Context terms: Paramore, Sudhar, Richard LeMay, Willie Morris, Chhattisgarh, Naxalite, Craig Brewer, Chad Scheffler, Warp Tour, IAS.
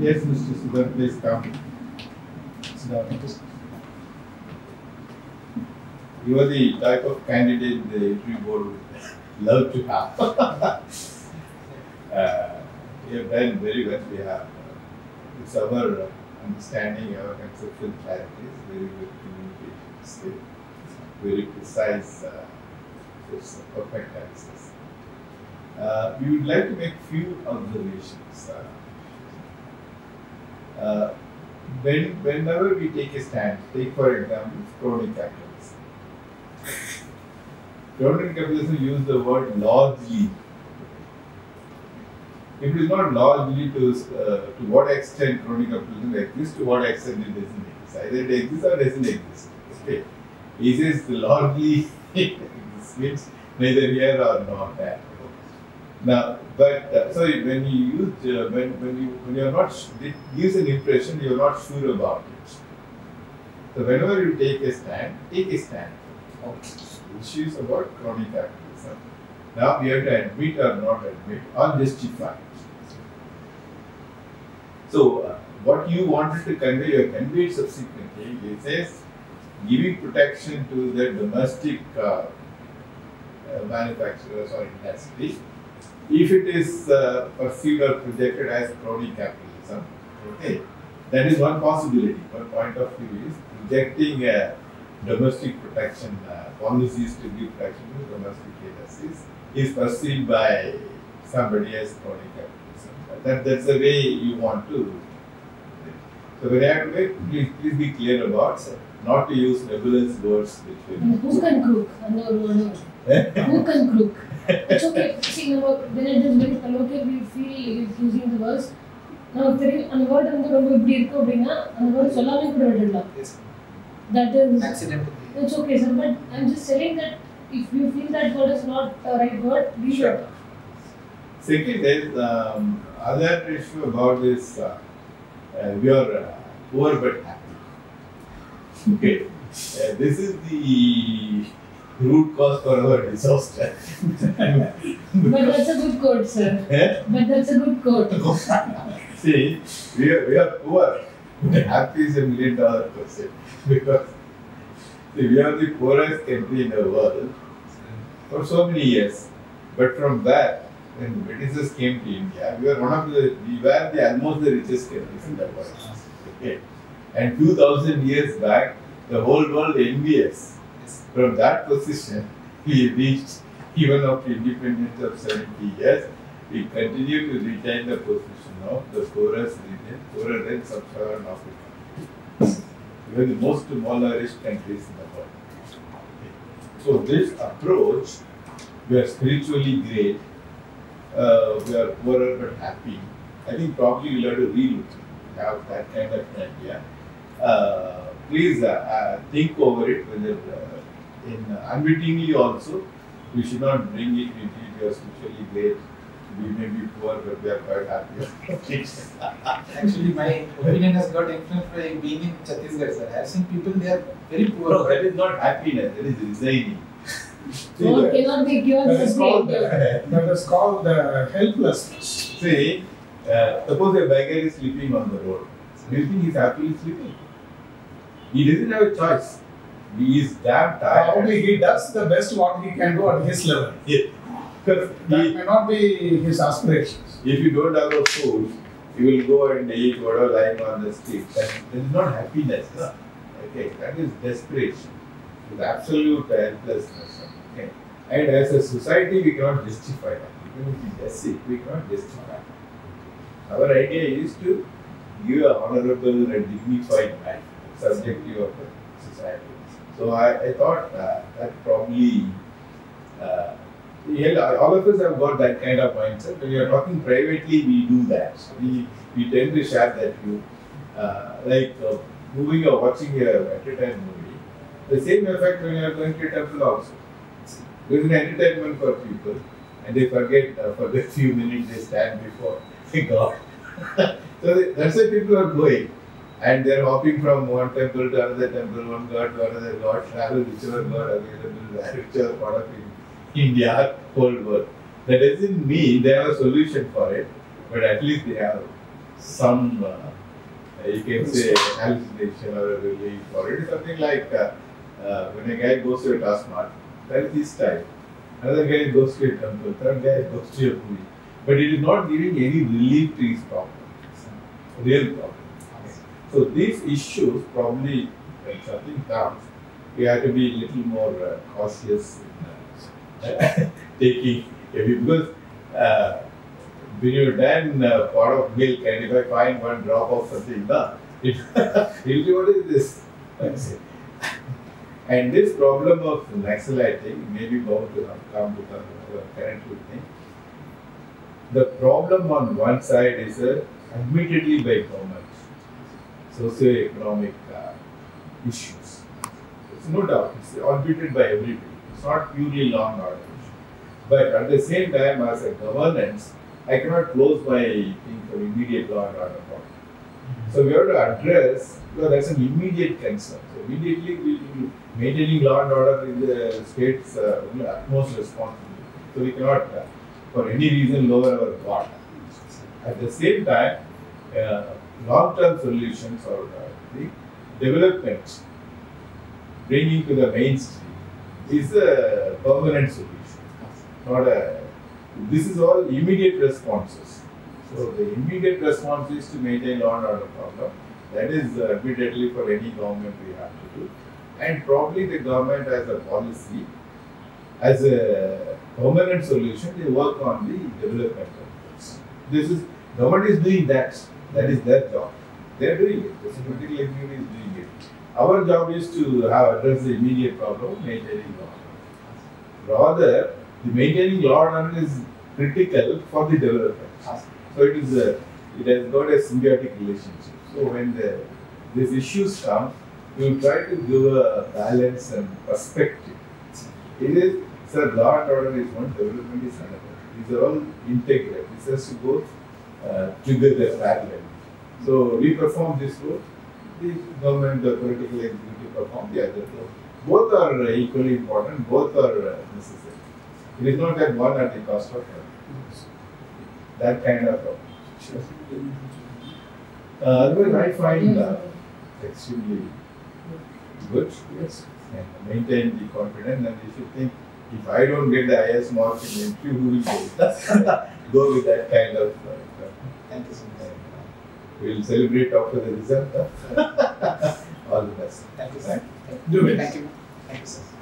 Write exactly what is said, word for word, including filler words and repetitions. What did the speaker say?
Yes, Mister Sudhar, please come. Sudhar, you are the type of candidate the interview board would love to have. uh, you have done very well. We have, uh, it's our uh, understanding, our conceptual clarity, very good communication skill, very precise, uh, it's a perfect analysis. Uh, we would like to make few observations. Uh, uh, when, whenever we take a stand, take for example chronic capitalism. Chronic capitalism use the word largely. It is not largely to uh, to what extent chronic capitalism exists, to what extent it doesn't exist. Either it exists or doesn't exist. Okay, he says largely exists, neither here or not there. Now, but uh, so when you use uh, when when you when you are not it gives an impression you are not sure about it. So whenever you take a stand, take a stand on issues about chronic capitalism. Now we have to admit or not admit or justify. So uh, what you wanted to convey, you have conveyed subsequently. It says giving protection to the domestic uh, uh, manufacturers or industry. If it is uh, perceived or projected as crony capitalism, okay, that is one possibility. One point of view is projecting uh, domestic protection uh, policies to give protection to domestic industries is perceived by somebody as crony capitalism. That that's the way you want to. So when I have to make, please, please be clear about it. Not to use nebulous words. Which will Who can crook? No, no, no. Who can crook? It's okay. See, you know, when it is very colloquial, we feel using the words. Now, if there is a word under a word, we will bring up a word. Solana could have Yes. That is accidental. It's okay, sir. But I'm just saying that if you feel that word is not the right word, we should. Second, there is um, other issue about this. Uh, uh, we are uh, poor but happy. Okay, uh, this is the root cause for our disaster. But that's a good quote, sir. Eh? But that's a good quote. See, we are, we are poor. Happy is a million dollar question. Because see, we are the poorest country in the world for so many years. But from that, when Britishers came to India, we were one of the, we were the almost the richest countries in the world. Okay. And two thousand years back, the whole world envious. Yes. From that position, we reached even after independence of seventy years. We continue to retain the position of the poorest region, poorer than Sub-Saharan Africa. We are the most malnourished countries in the world. So this approach, we are spiritually great, uh, we are poorer but happy. I think probably we'll have to relook. Have that kind of idea. Uh, please uh, uh, think over it whether uh, in uh, unwittingly also we should not bring it into it. We are socially great, we may be poor but we are quite happy. Actually my opinion has got influenced by being in Chhattisgarh, sir. I have seen people, they are very poor. No, that is not happiness, that is resigning. No, cannot be cured. That is called the, that is called the helplessness. See, Uh, suppose a beggar is sleeping on the road. Do you think he's happily sleeping? He doesn't have a choice. He is damn tired. Probably he does the best what he can do at his level. Yeah. That he, may not be his aspirations. If you don't have a food, you will go and eat whatever lying on the street. That, that is not happiness. No. Okay, that is desperation. It is absolute helplessness. Okay. And as a society, we cannot justify that. Even if we just see, we cannot justify that. Our idea is to give an honorable and dignified life, subjective of the society. So I, I thought uh, that probably uh, all of us have got that kind of mindset. When you are talking privately, we do that. So we, we tend to share that view. Uh, like uh, moving or watching a entertainment movie, the same effect when you are going to a temple also. There is an entertainment for people and they forget uh, for the few minutes they stand before. God. So they, that's why people are going and they are hopping from one temple to another temple, one god to another god, travel whichever god available, whichever part of India, whole world. That doesn't mean they have a solution for it, but at least they have some, uh, you can say, hallucination or a relief, or it is something like uh, uh, when a guy goes to a task mart, that is his style. Another guy goes to a temple, third guy goes to a pool. But it is not giving any relief to his problem, real problem. So these issues probably, when something comes, we have to be a little more uh, cautious in uh, taking it, because uh, when you done uh, pot of milk and if I find one drop of something, nah, it will be what is this? That's it. And this problem of naxaliting may be bound to have come to the current thing. The problem on one side is uh, admittedly by government, socio-economic uh, issues. It's no doubt, it's orbited by everybody. It's not purely law and order issue. But at the same time, as a governance, I cannot close my thing for immediate law and order problem. Mm-hmm. So we have to address, because that's an immediate concern. So immediately, we, we, maintaining law and order in the state's uh, utmost responsibility. So we cannot, uh, for any reason, lower our guard. At the same time, uh, long-term solutions or uh, the development, bringing to the mainstream, is a permanent solution, not a, this is all immediate responses. So the immediate response is to maintain law and order problem. That is uh, immediately for any government we have to do. And probably the government as a policy, as a permanent solution, they work on the development of this. This is, government is doing that. That is their job. They are doing it. The security community is doing it. Our job is to have address the immediate problem, maintaining law and order. Rather, the maintaining law and order is critical for the development. So it is a, it has got a symbiotic relationship. So when the, these issues come, we will try to give a balance and perspective. It is, sir, law and order is one, development is another. These are all integral. This has to go Uh, trigger the parallel. So we perform this role, the government, the political executive perform the other role. Both are uh, equally important, both are uh, necessary. It is not that one at the cost of another. That kind of problem. Sure. Uh, otherwise, I find uh, extremely good. Yes. And maintain the confidence, and you should think, if I don't get the I A S mark in the interview, who will go? Go with that kind of. Uh, Thank you so much. We will celebrate after the result. All the best. Thank you, sir. Thank you. Do it. Thank you. Thank you, sir.